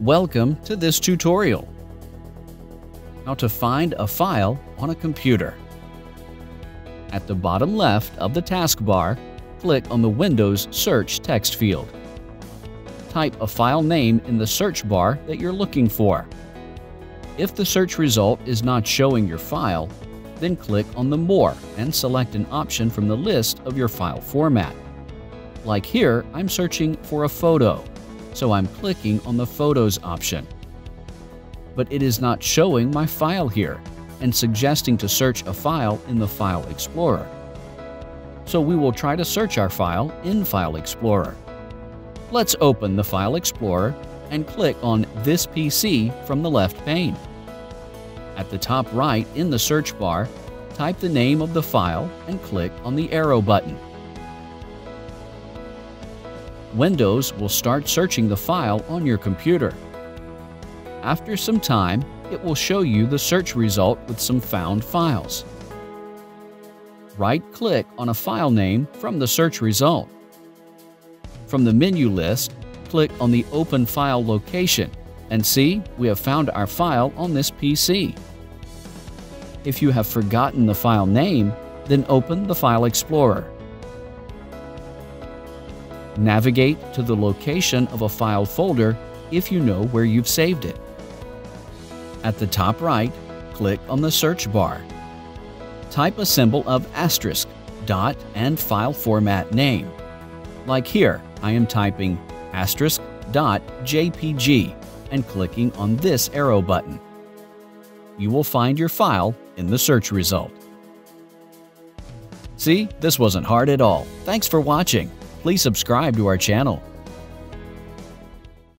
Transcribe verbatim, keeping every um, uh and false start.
Welcome to this tutorial. How to find a file on a computer. At the bottom left of the taskbar, click on the Windows Search text field. Type a file name in the search bar that you're looking for. If the search result is not showing your file, then click on the More and select an option from the list of your file format. Like here, I'm searching for a photo, so I'm clicking on the Photos option. But it is not showing my file here and suggesting to search a file in the File Explorer. So we will try to search our file in File Explorer. Let's open the File Explorer and click on This P C from the left pane. At the top right in the search bar, type the name of the file and click on the arrow button. Windows will start searching the file on your computer. After some time, it will show you the search result with some found files. Right-click on a file name from the search result. From the menu list, click on the Open File location, and see, we have found our file on this P C. If you have forgotten the file name, then open the File Explorer. Navigate to the location of a file folder if you know where you've saved it. At the top right, click on the search bar. Type a symbol of asterisk, dot, and file format name. Like here, I am typing asterisk dot J P G and clicking on this arrow button. You will find your file in the search result. See, this wasn't hard at all. Thanks for watching. Please subscribe to our channel.